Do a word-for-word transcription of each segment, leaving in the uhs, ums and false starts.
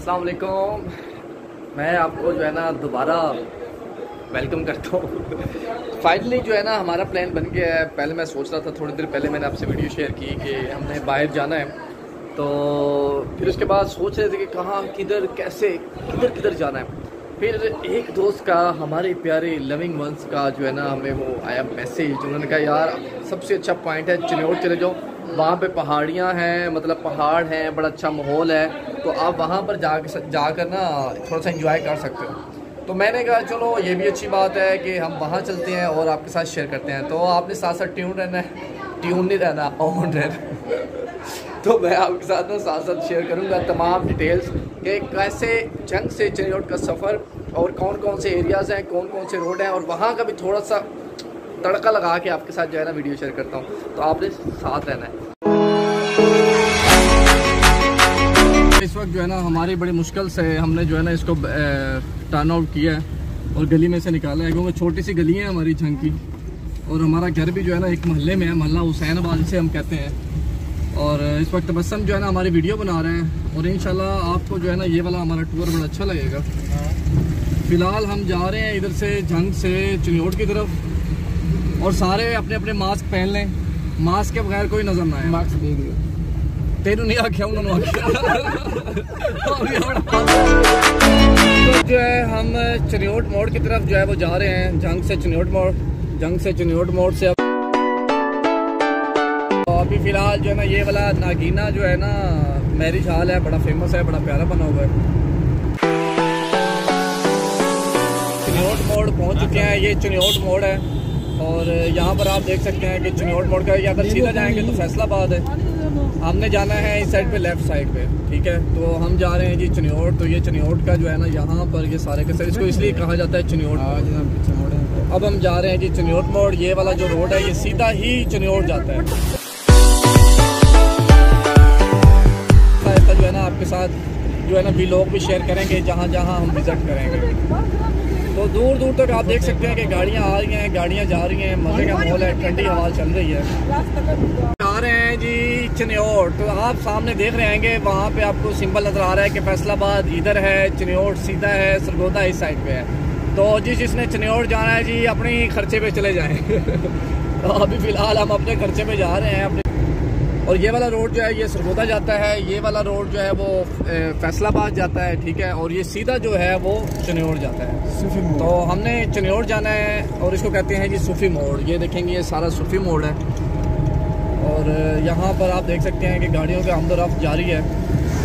अस्सलाम वालेकुम। मैं आपको जो है ना दोबारा वेलकम करता हूँ। फाइनली जो है ना हमारा प्लान बन गया है। पहले मैं सोच रहा था, थोड़ी देर पहले मैंने आपसे वीडियो शेयर की कि हमने बाहर जाना है, तो फिर उसके बाद सोच रहे थे कि कहाँ, किधर, कैसे, किधर किधर जाना है। फिर एक दोस्त का, हमारे प्यारे लविंग वंस का जो है ना हमें वो आया मैसेज। उन्होंने कहा यार सबसे अच्छा पॉइंट है चिन्योट चले जाओ, वहाँ पे पहाड़ियाँ हैं, मतलब पहाड़ हैं, बड़ा अच्छा माहौल है, तो आप वहाँ पर जा जाकर ना थोड़ा सा एंजॉय कर सकते हो। तो मैंने कहा चलो ये भी अच्छी बात है कि हम वहाँ चलते हैं और आपके साथ शेयर करते हैं। तो आपने साथ साथ ट्यून रहना है, ट्यून नहीं रहना, ऑन रहना। तो मैं आपके साथ ना साथ साथ शेयर करूँगा तमाम डिटेल्स कि कैसे जंग से चिनियोट का सफ़र, और कौन कौन से एरियाज़ हैं, कौन कौन से रोड हैं, और वहाँ का भी थोड़ा सा तड़का लगा के आपके साथ जो है ना वीडियो शेयर करता हूँ। तो आपने साथ रहना है। इस वक्त जो है ना हमारी बड़ी मुश्किल से हमने जो है ना इसको टर्न आउट किया है और गली में से निकाला है, क्योंकि छोटी सी गली है हमारी झंग की, और हमारा घर भी जो है ना एक महल्ले में है, महल्ला हुसैनाबाद से हम कहते हैं। और इस वक्त तबस्सुम जो है ना हमारी वीडियो बना रहे हैं, और इंशाल्लाह आपको जो है ना ये वाला हमारा टूर बड़ा अच्छा लगेगा। फ़िलहाल हम जा रहे हैं इधर से झंग से चिनियोट की तरफ, और सारे अपने अपने मास्क पहन लें, मास्क के बगैर कोई नजर ना आए। मास्क दे दियो, तेनू नहीं आख्या, उन्होंने आख्या। जो है हम चिनियोट मोड़ की तरफ जो है वो जा रहे हैं, झंग से चिनियोट मोड़, झंग से चिनियोट मोड़ से। अभी फिलहाल जो है ना ये वाला नागीना जो है ना मैरिज हॉल है, बड़ा फेमस है, बड़ा प्यारा बना हुआ है। चिनियोट मोड़ पहुँच चुके हैं, ये चिनियोट मोड़ है, और यहाँ पर आप देख सकते हैं कि चिनियोट मोड़ का या अगर सीधा जाएंगे तो फैसलाबाद है। हमने जाना है इस साइड पे, लेफ्ट साइड पे, ठीक है। तो हम जा रहे हैं जी चिनियोट। तो ये चिनियोट का जो है ना यहाँ पर ये सारे के सारे, इसको इसलिए कहा जाता है चिनियोट। अब हम जा रहे हैं जी चिनियोट मोड़। ये वाला जो रोड है ये सीधा ही चिनियोट जाता है। जो है ना आपके साथ जो है ना भी लोग भी शेयर करेंगे जहाँ जहाँ हम विजिट करेंगे। तो दूर दूर तक आप देख सकते हैं कि गाड़ियाँ आ रही हैं, गाड़ियाँ जा रही हैं, मजे का माहौल है, ठंडी हवा चल रही है। आ रहे हैं जी चिनियोट। तो आप सामने देख रहे होंगे, वहाँ पे आपको सिंबल नज़र आ रहा है कि फैसलाबाद इधर है, चिनियोट सीधा है, सरगोधा इस साइड पे है। तो जिस जिसने चिनियोट जाना है जी अपने खर्चे पर चले जाएँ। तो अभी फ़िलहाल हम अपने खर्चे पर जा रहे हैं अपने। और ये वाला रोड जो है ये सरगोधा जाता है, ये वाला रोड जो है वो फैसलाबाद जाता है, ठीक है, और ये सीधा जो है वो चिनियोट जाता है। तो हमने चिनियोट जाना है, और इसको कहते हैं जी सूफ़ी मोड़। ये देखेंगे ये सारा सूफ़ी मोड़ है, और यहाँ पर आप देख सकते हैं कि गाड़ियों का आमदोरफ्त जारी है,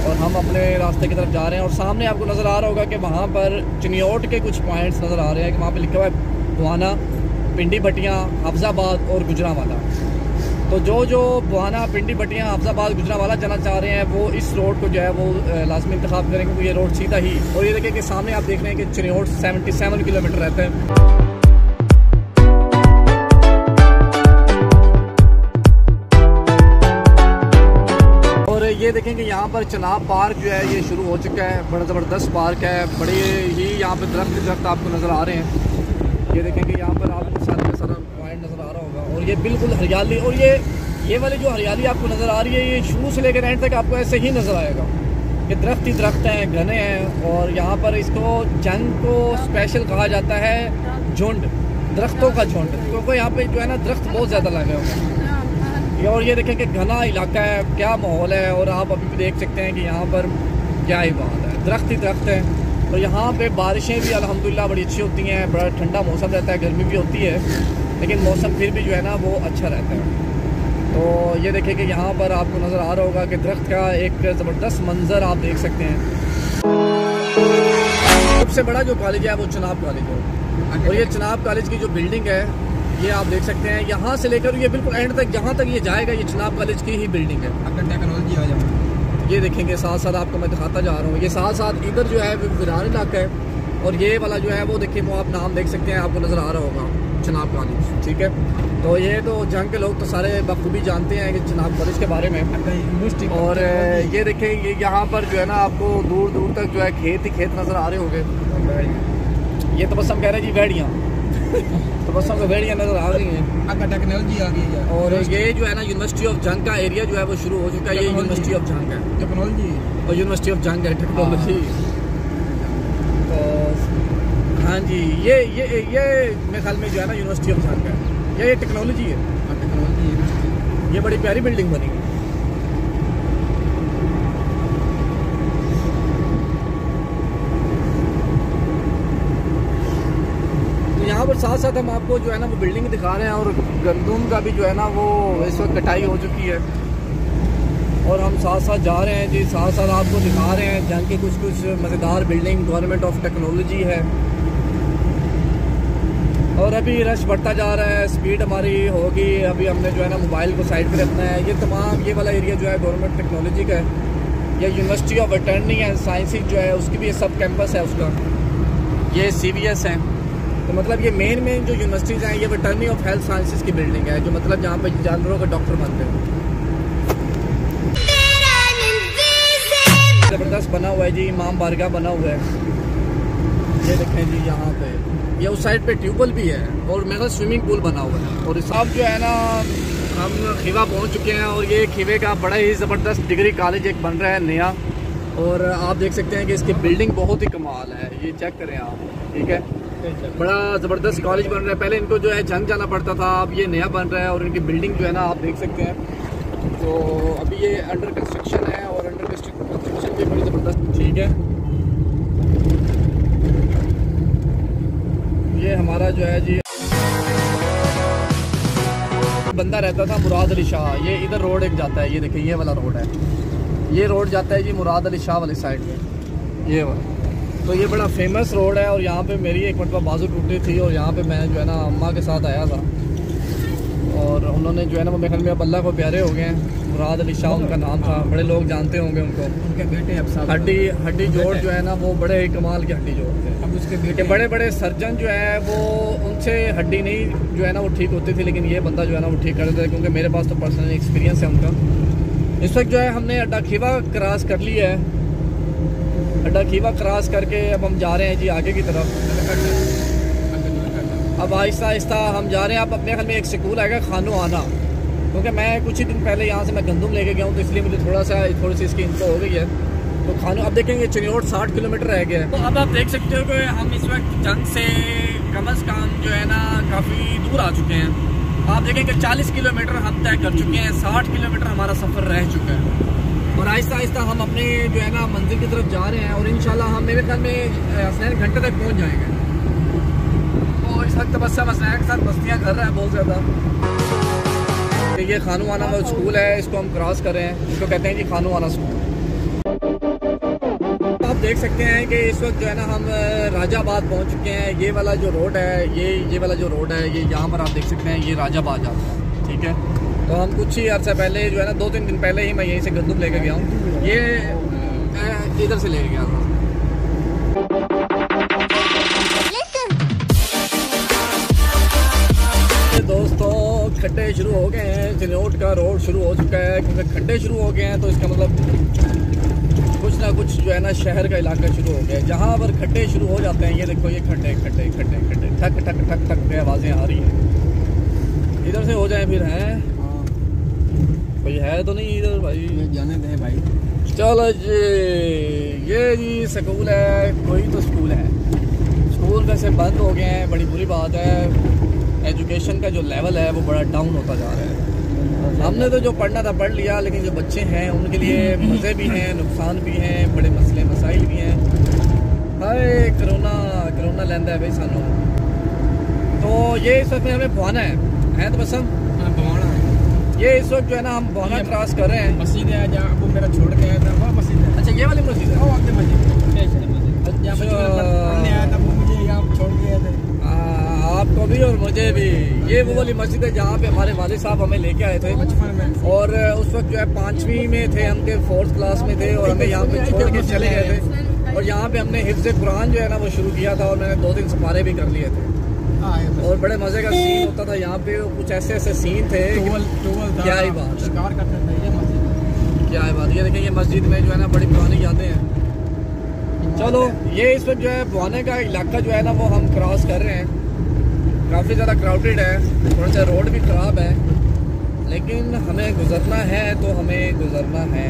और हम अपने रास्ते की तरफ जा रहे हैं। और सामने आपको नज़र आ रहा होगा कि वहाँ पर चिनियोट के कुछ पॉइंट्स नज़र आ रहे हैं कि वहाँ पर लिखा हुआ है भोवाना, पिंडी भटियाँ, हफ्जाबाद और गुजरांवाला। तो जो जो भोवाना, पिंडी भटियाँ, हफ्जाबाद, गुजरांवाला जाना चाह रहे हैं वो इस रोड को जो है वो लाजमी इंतखाब करेंगे, क्योंकि ये रोड सीधा ही। और ये देखिए कि सामने आप देख रहे हैं कि चिनियोट सतहत्तर किलोमीटर रहता है। और ये देखें कि यहाँ पर चिनाब पार्क जो है ये शुरू हो चुका है, बड़ा ज़बरदस्त पार्क है, बड़े ही यहाँ पर दरख्त दरख्त आपको नज़र आ रहे हैं। ये देखें कि यहाँ पर आपको सारा का सारा नज़र आ रहा होगा, और ये बिल्कुल हरियाली। और ये ये वाली जो हरियाली आपको नज़र आ रही है ये शुरू से लेकर एंड तक आपको ऐसे ही नज़र आएगा। ये दरख्त ही दरख्त हैं, घने हैं। और यहाँ पर इसको झंग को स्पेशल कहा जाता है झुंड, दरख्तों का झुंड, क्योंकि यहाँ पे जो है ना दरख्त बहुत ज़्यादा लगे हुए। और ये देखें कि घना इलाका है, क्या माहौल है। और आप अभी भी देख सकते हैं कि यहाँ पर क्या ही बात है, दरख्त ही दरख्त हैं। और यहाँ पर बारिशें भी अल्हम्दुलिल्लाह बड़ी अच्छी होती हैं, बड़ा ठंडा मौसम रहता है, गर्मी भी होती है, लेकिन मौसम फिर भी जो है ना वो अच्छा रहता है। तो ये देखिए कि यहाँ पर आपको नज़र आ रहा होगा कि दरख्त का एक ज़बरदस्त मंजर आप देख सकते हैं। सबसे बड़ा जो कॉलेज है वो चिनाब कॉलेज है, और ये चिनाब कॉलेज की जो बिल्डिंग है ये आप देख सकते हैं, यहाँ से लेकर ये बिल्कुल एंड तक जहाँ तक ये जाएगा ये चिनाब कॉलेज की ही बिल्डिंग है। अगर टेक्नोलॉजी आ जाए, ये देखेंगे साथ साथ आपको मैं दिखाता जा रहा हूँ। ये साथ साथ इधर जो है वीरान इलाका है, और ये वाला जो है वो देखिए वो आप नाम देख सकते हैं, आपको नज़र आ रहा होगा चिनाब कॉलेज, ठीक है। तो ये तो झंग के लोग तो सारे बखूबी जानते हैं कि चिनाब कॉलेज के बारे में। और ये देखें ये यहाँ पर जो है ना आपको दूर दूर तक जो है खेत ही खेत नज़र आ रहे होंगे। ये तबस्सुम कह रहे हैं जी भेड़ियाँ, तो बसों को भेड़ियाँ नजर आ रही हैं, अब टेक्नोलॉजी आ गई है। और ये जो है ना यूनिवर्सिटी ऑफ झंग का एरिया जो है वो शुरू हो चुका है, ये यूनिवर्सिटी ऑफ झंग है टेक्नोलॉजी और यूनिवर्सिटी ऑफ झंग है टेक्नोलॉजी। तो हाँ जी ये ये ये मेरे ख्याल में जो है ना यूनिवर्सिटी ऑफ झंग है, ये ये टेक्नोलॉजी है, टेक्नोलॉजी ये बड़ी प्यारी बिल्डिंग बनेगी। यहाँ पर साथ साथ हम आपको जो है ना वो बिल्डिंग दिखा रहे हैं, और गंदुम का भी जो है ना वो इस वक्त कटाई हो चुकी है। और हम साथ साथ जा रहे हैं जी, साथ साथ आपको दिखा रहे हैं जहाँ के कुछ कुछ मज़ेदार बिल्डिंग। गवर्नमेंट ऑफ टेक्नोलॉजी है और अभी रश बढ़ता जा रहा है, स्पीड हमारी होगी। अभी हमने जो है ना मोबाइल को साइड पर रखना है। ये तमाम ये वाला एरिया जो है गवर्नमेंट टेक्नोलॉजी का है, या university of veterinary and sciences जो है उसकी भी सब कैंपस है उसका, ये सी बी एस है। तो मतलब ये मेन मेन जो यूनिवर्सिटीज़ हैं, ये वेटरनरी ऑफ हेल्थ साइंसेज की बिल्डिंग है, जो मतलब जहाँ पे जानवरों के डॉक्टर बनते हैं। ज़बरदस्त बना हुआ है जी, इमाम बारगाह बना हुआ है। ये देखें जी यहाँ पे, ये उस साइड पे ट्यूबवेल भी है और मेरा स्विमिंग पूल बना हुआ है। और साहब जो है ना हम खीवा पहुँच चुके हैं, और ये खीवे का बड़ा ही ज़बरदस्त डिग्री कॉलेज एक बन रहा है नया। और आप देख सकते हैं कि इसकी बिल्डिंग बहुत ही कमाल है, ये चेक करें आप, ठीक है, बड़ा ज़बरदस्त कॉलेज बन रहा है। पहले इनको जो है झंग जाना पड़ता था, अब ये नया बन रहा है। और इनकी बिल्डिंग जो है ना आप देख सकते हैं, तो अभी ये अंडर कंस्ट्रक्शन है, और अंडर कंस्ट्रक्शन भी बड़ी ज़बरदस्त, ठीक है। ये हमारा जो है जी बंदा रहता था मुराद अली शाह, ये इधर रोड एक जाता है, ये देखिए ये वाला रोड है, ये रोड जाता है जी मुराद अली शाह वाली साइड में, ये वाला। तो ये बड़ा फेमस रोड है। और यहाँ पे मेरी एक मतलब बाजू टूटी थी, और यहाँ पे मैं जो है ना अम्मा के साथ आया था, और उन्होंने जो है ना वो मेरे में अब अल्लाह को प्यारे हो गए हैं। मुराद अली शाह उनका नाम था, बड़े लोग जानते होंगे उनको, उनके बेटे अब साहब हड्डी हड्डी जोड़ जो है ना वो बड़े कमाल के हड्डी जोड़ थे। अब उसके बेटे बड़े बड़े सर्जन जो है वो उनसे हड्डी नहीं जो है ना वो ठीक होती थी, लेकिन ये बंदा जो है ना वो ठीक कर देता है, क्योंकि मेरे पास तो पर्सनल एक्सपीरियंस है उनका। इस वक्त जो है हमने अड्डा खीवा क्रॉस कर ली है, अड्डा खीवा क्रॉस करके अब हम जा रहे हैं जी आगे की तरफ। अब आहिस्ता आहिस्ता हम जा रहे हैं। आप अपने ख्याल में एक स्कूल आएगा खानुआना, क्योंकि मैं कुछ ही दिन पहले यहाँ से मैं गंदुम लेके गया हूँ, तो इसलिए मुझे थोड़ा सा थोड़ी सी इसकी इनको हो गई है। तो खानु अब देखेंगे चिनियोट साठ किलोमीटर रह गया है। तो अब आप देख सकते हो कि हम इस वक्त झंग से कम अज़ कम जो है ना काफ़ी दूर आ चुके हैं। आप देखेंगे चालीस किलोमीटर हम तय कर चुके हैं, साठ किलोमीटर हमारा सफ़र रह चुका है, और आहिस्ता आहिस्ता हम अपने जो है ना मंजिल की तरफ जा रहे हैं। और इंशाल्लाह हम मेरे ख्याल में हसनैन घंटे तक पहुंच जाएंगे। तो इस वक्त तबस्सुम हसनैन के साथ मस्तियाँ कर रहा है बहुत ज़्यादा। ये खानुआना में स्कूल है, इसको हम क्रॉस कर रहे हैं, इसको कहते हैं कि खानुआना स्कूल। आप देख सकते हैं कि इस वक्त जो है ना हम राजाबाद पहुँच चुके हैं। ये वाला जो रोड है, ये ये वाला जो रोड है, ये यहाँ पर आप देख सकते हैं, ये राजाबाद जाता है, ठीक है। तो हम कुछ ही अर्सा पहले जो है ना दो तीन दिन पहले ही मैं यहीं से गंदुम लेके गया हूँ, ये इधर से लेके गया था। दोस्तों खड्डे शुरू हो गए हैं, चिनियोट का रोड शुरू हो चुका है, क्योंकि खड्डे शुरू हो गए हैं तो इसका मतलब कुछ ना कुछ जो है ना शहर का इलाका शुरू हो गया है। जहाँ पर खड्डे शुरू हो जाते हैं, ये देखो ये खड्डे खड्डे खड्डे खड्डे ठक ठक ठक ठक के आवाज़ें आ रही हैं। इधर से हो जाए फिर हैं, कोई है तो नहीं इधर भाई, जाने दें भाई। चलो जी ये जी स्कूल है, कोई तो स्कूल है, स्कूल वैसे बंद हो गए हैं, बड़ी बुरी बात है। एजुकेशन का जो लेवल है वो बड़ा डाउन होता जा रहा है। हमने तो जो पढ़ना था पढ़ लिया, लेकिन जो बच्चे हैं उनके लिए मज़े भी हैं, नुकसान भी हैं, बड़े मसले मसाइल भी हैं। हाय करोना करोना लैंदा है भाई सानू। तो ये इस वक्त हमें भवाना है तो बस भवाना, ये इस वक्त जो है ना हम भोवाना क्रॉस कर रहे हैं। मस्जिद है जहाँ वो मेरा छोड़ के आया था, वह मस्जिद है। अच्छा ये वाली मस्जिद है, वो मस्जिद आपको भी और मुझे भी। ये वो वाली मस्जिद है जहाँ पे हमारे वालिद साहब हमें लेके आए थे बचपन में, और उस वक्त जो है पाँचवीं में थे हम, के फोर्थ क्लास में थे, और हमें यहाँ पे छोड़ के चले गए थे। और यहाँ पे हमने हिफ्ज़ कुरान जो है ना वो शुरू किया था, और मैंने दो दिन सपारे भी कर लिए थे, और बड़े मज़े का सीन होता था यहाँ पे। कुछ ऐसे ऐसे सीन थे, क्या ही बात है, शिकार करते थे ये मस्जिद, क्या ही बात। ये देखिए ये मस्जिद में जो है ना बड़ी पुरानी यादें हैं। चलो ये इस वक्त जो है भोवाना का इलाका जो है ना वो हम क्रॉस कर रहे हैं। काफ़ी ज़्यादा क्राउडेड है, थोड़ा सा रोड भी ख़राब है, लेकिन हमें गुजरना है तो हमें गुजरना है।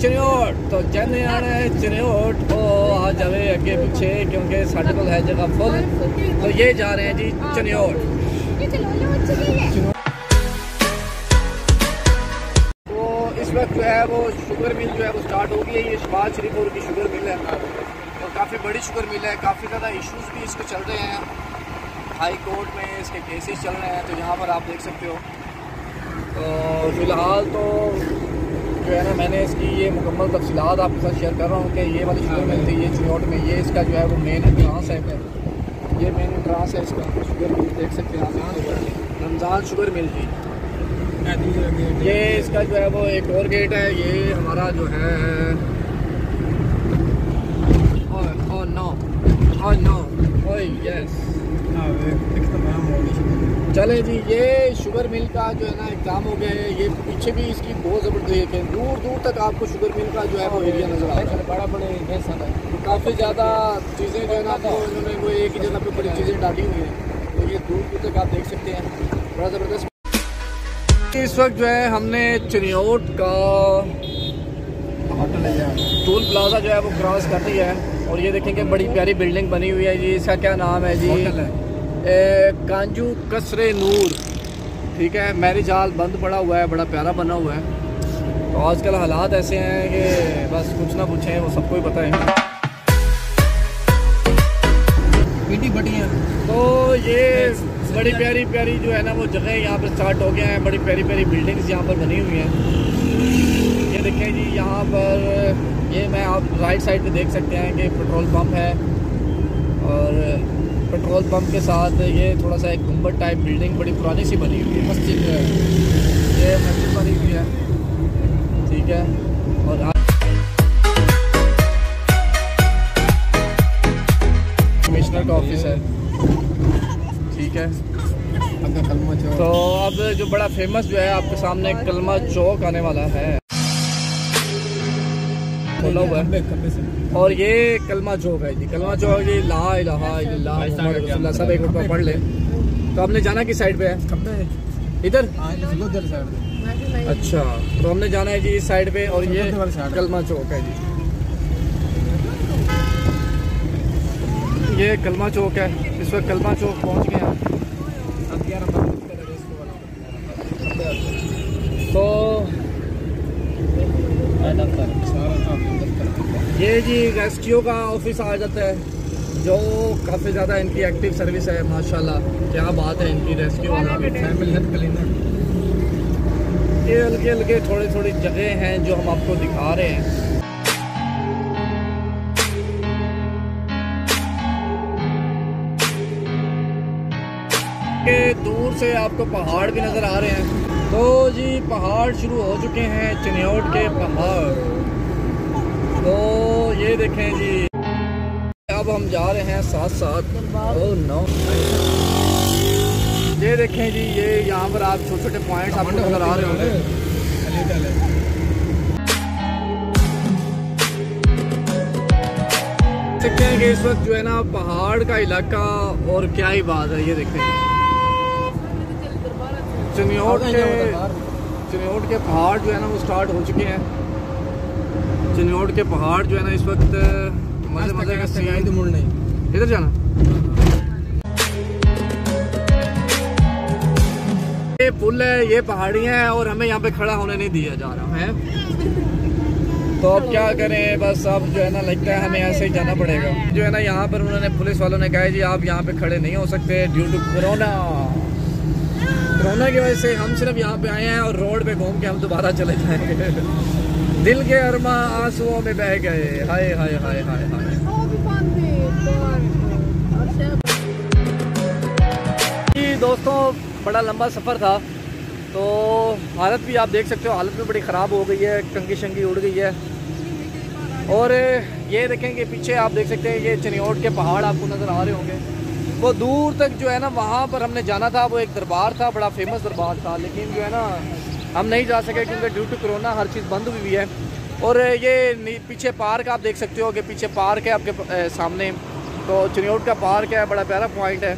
चिनियोट तो जाने आ रहे हैं चिनियोट और आ जावे आगे पीछे क्योंकि साढ़े को है जगह फुल, तो ये जा रहे हैं जी चिनियोट। इस वक्त जो है वो शुगर मिल जो है वो स्टार्ट हो गई है। ये शहबाज शरीफ और की शुगर मिल है और काफ़ी बड़ी शुगर मिल है। काफ़ी ज़्यादा इश्यूज़ भी इसके चल रहे हैं, हाई कोर्ट में इसके केसेस चल रहे हैं, तो यहाँ पर आप देख सकते हो। तो फ़िलहाल तो जो है ना मैंने इसकी ये मुकम्मल तफसीलात आपके साथ शेयर कर रहा हूँ कि ये वाली शुगर मिल थी, ये चिनियोट में, ये इसका जो है वो मेन एंट्रांस है, ये मेन एंट्रांस है इसका शुगर मिल, देख सकते हैं रमज़ान शुगर मिल जी। ये इसका जो है वो एक और गेट है, ये हमारा जो है और, और नो और नो और यस चले जी। ये शुगर मिल का जो है ना एग्ज़ाम हो गया है। ये पीछे भी इसकी बहुत ज़बरदस्त है, दूर दूर तक आपको शुगर मिल का जो है वो एरिया नज़र आ रहा है। बड़ा बड़े गैसा है, काफ़ी ज़्यादा चीज़ें जो है ना उन्होंने वो एक ही जगह पर बड़ी चीज़ें डाली हुई हैं, तो ये दूर दूर तक आप देख सकते हैं, बड़ा ज़बरदस्त। इस वक्त जो है हमने चिनियोट का टोल प्लाजा जो है वो क्रॉस कर लिया है और ये देखेंगे बड़ी प्यारी बिल्डिंग बनी हुई है जी। इसका क्या नाम है जी? होटल है कांजू कसरे नूर, ठीक है। मैरिज हॉल बंद पड़ा हुआ है, बड़ा प्यारा बना हुआ है। तो आजकल हालात ऐसे हैं कि बस कुछ ना पूछें, वो सबको ही पता है। तो ये बड़ी प्यारी प्यारी जो है ना वो जगह यहाँ पर स्टार्ट हो गया है, बड़ी प्यारी प्यारी बिल्डिंग्स यहाँ पर बनी हुई हैं। ये देखें जी, यहाँ पर ये मैं आप राइट साइड पे देख सकते हैं कि पेट्रोल पंप है और पेट्रोल पंप के साथ ये थोड़ा सा एक गुंबद टाइप बिल्डिंग बड़ी पुरानी सी बनी हुई है, मस्जिद है, ये मस्जिद बनी हुई है, ठीक है। और कमिश्नर का ऑफिस है, ठीक है। तो अब जो बड़ा फेमस जो है आपके सामने कलमा चौक आने वाला है, खोला हुआ है, और ये कलमा चौक है जी। कलमा चौक ये ला इलाहा इल्लल्लाह सब एक रुपया पढ़ ले। तो आपने जाना किस साइड पे है? इधर अच्छा, तो हमने जाना है जी इस साइड पे, और ये कलमा चौक है जी, ये कलमा चौक है। इस वक्त कलमा चौक पहुंच गए हैं। तो ये जी रेस्क्यू का ऑफिस आ जाता है, जो काफ़ी ज़्यादा इनकी एक्टिव सर्विस है, माशाल्लाह क्या बात है इनकी रेस्क्यू वाला। फैमिली हेल्थ क्लिनिक, ये हल्के हल्के थोड़ी थोड़ी जगह हैं जो हम आपको दिखा रहे हैं। दूर से आपको पहाड़ भी नजर आ रहे हैं। तो जी पहाड़ शुरू हो चुके हैं चिनियोट के पहाड़। तो ये देखें जी, अब हम जा रहे हैं साथ साथ। ओह नो, ये देखें जी, ये यहाँ पर आप छोटे छोटे पॉइंट्स आपको नजर आ रहे होंगे। देखते हैं कि इस वक्त जो है ना पहाड़ का इलाका, और क्या ही बात है। ये देखें चिनियोट के चिनियोट के पहाड़ जो है ना वो स्टार्ट हो चुके हैं। चिनियोट के पहाड़ जो है ना इस वक्त मज़े मज़े का सीन, मुड़ नहीं इधर जाना। ये पुल है, ये पहाड़ी है, और हमें यहाँ पे खड़ा होने नहीं दिया जा रहा है। तो अब क्या करें, बस अब जो है ना लगता है हमें ऐसे ही जाना पड़ेगा। जो है ना यहाँ पर उन्होंने पुलिस वालों ने कहा जी आप यहाँ पे खड़े नहीं हो सकते ड्यू टू कोरोना। कोरोना की वजह से हम सिर्फ यहाँ पे आए हैं और रोड पे घूम के हम दोबारा चले जाएंगे। दिल के अरमा आंसुओं में बह गए, हाय हाय हाय हाय हाय। जी दोस्तों, बड़ा लंबा सफ़र था, तो हालत भी आप देख सकते हो, हालत भी बड़ी ख़राब हो गई है, कंगी शंगी उड़ गई है। और ये देखेंगे पीछे आप देख सकते हैं ये चिनियोट के पहाड़ आपको नज़र आ रहे होंगे। वो दूर तक जो है ना वहाँ पर हमने जाना था, वो एक दरबार था, बड़ा फेमस दरबार था, लेकिन जो है ना हम नहीं जा सके क्योंकि ड्यू टू कोरोना हर चीज़ बंद हुई हुई है। और ये पीछे पार्क आप देख सकते हो कि पीछे पार्क है आपके सामने, तो चिनियोट का पार्क है, बड़ा प्यारा पॉइंट है।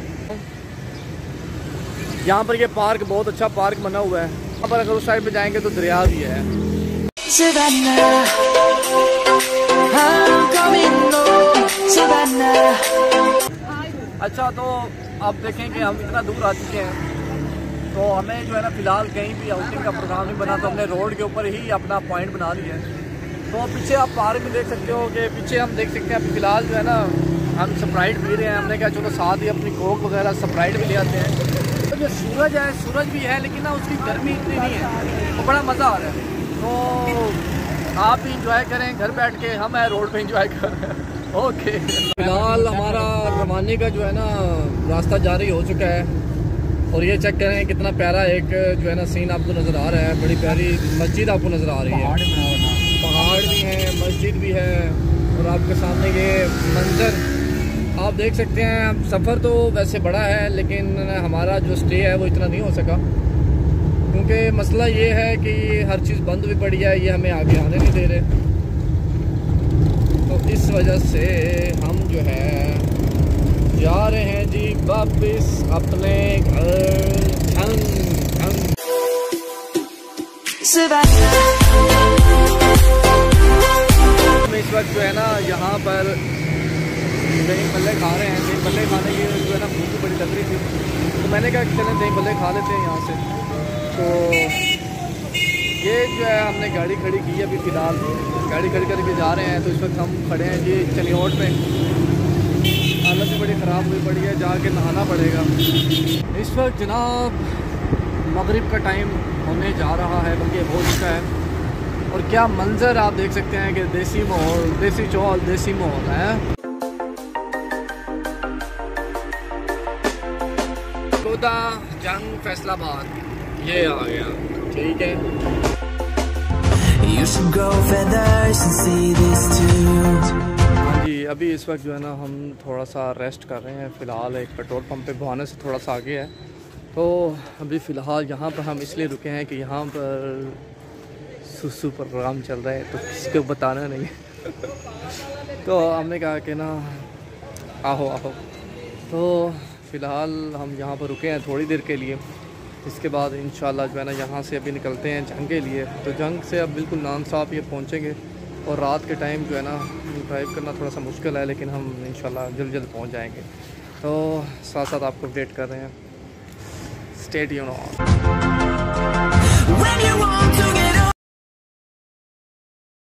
यहाँ पर ये पार्क बहुत अच्छा पार्क बना हुआ है, यहाँ पर अगर उस साइड पे जाएंगे तो दरिया भी है। अच्छा, तो आप देखें कि हम इतना दूर आ चुके हैं, तो हमें जो है ना फिलहाल कहीं भी आउटिंग का प्रोग्राम नहीं बना, तो हमने रोड के ऊपर ही अपना पॉइंट बना लिया है। तो पीछे आप पार्क में देख सकते हो कि पीछे हम देख सकते हैं। फिलहाल जो है ना हम स्प्राइट पी रहे हैं, हमने कहा चलो साथ ही अपनी कोक वगैरह स्प्राइट भी ले आते हैं। तो जो सूरज है, सूरज भी है लेकिन ना उसकी गर्मी इतनी नहीं है, तो बड़ा मज़ा आ रहा है। तो आप भी इंजॉय करें घर बैठ के, हम है रोड पे इंजॉय कर रहे हैं। ओके, फिलहाल हमारा रवाने का जो है ना रास्ता जारी हो चुका है, और ये चेक करें कितना प्यारा एक जो है ना सीन आपको नज़र आ रहा है। बड़ी प्यारी मस्जिद आपको नज़र आ रही है, पहाड़ भी है, मस्जिद भी है, और आपके सामने ये मंजर आप देख सकते हैं। सफ़र तो वैसे बड़ा है लेकिन हमारा जो स्टे है वो इतना नहीं हो सका, क्योंकि मसला ये है कि हर चीज़ बंद भी पड़ी है, ये हमें आगे आने नहीं दे रहे, तो इस वजह से हम जो है जा रहे हैं जी वापस अपने घर। झंग हम इस वक्त जो है ना यहाँ पर दही बल्ले खा रहे हैं। दही बल्ले खाने की जो है ना भूख बड़ी लग रही थी, तो मैंने कहा चलें दही बल्ले खा लेते हैं यहाँ से। तो ये जो है हमने गाड़ी खड़ी की है, अभी फ़िलहाल गाड़ी खड़ी करके जा रहे हैं। तो इस वक्त हम खड़े हैं जी चनियोट में, हालत भी बड़ी ख़राब हुई पड़ी है, जाके नहाना पड़ेगा। इस वक्त जनाब मगरिब का टाइम होने जा रहा है, बल्कि हो चुका है, और क्या मंज़र आप देख सकते हैं कि देसी माहौल, देसी चौल, देसी माहौल है। सरगोधा जंग फैसलाबाद ये आ गया, ठीक है। हाँ जी, अभी इस वक्त जो है ना हम थोड़ा सा रेस्ट कर रहे हैं। फ़िलहाल एक पेट्रोल पंप पे भवाना से थोड़ा सा आगे है, तो अभी फ़िलहाल यहाँ पर हम इसलिए रुके हैं कि यहाँ पर सुसु प्रोग्राम चल रहा है, तो किसी को बताना नहीं है। तो हमने कहा कि ना आहो आहो, तो फ़िलहाल हम यहाँ पर रुके हैं थोड़ी देर के लिए, इसके बाद इंशाल्लाह जो है ना यहाँ से अभी निकलते हैं जंग के लिए। तो जंग से अब बिल्कुल नान साफ ये पहुँचेंगे, और रात के टाइम जो है ना ड्राइव करना थोड़ा सा मुश्किल है, लेकिन हम इंशाल्लाह जल्द जल्द पहुँच जाएंगे। तो साथ साथ आपको अपडेट कर रहे हैं, स्टे ट्यून्ड।